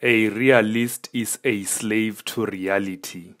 A realist is a slave to reality.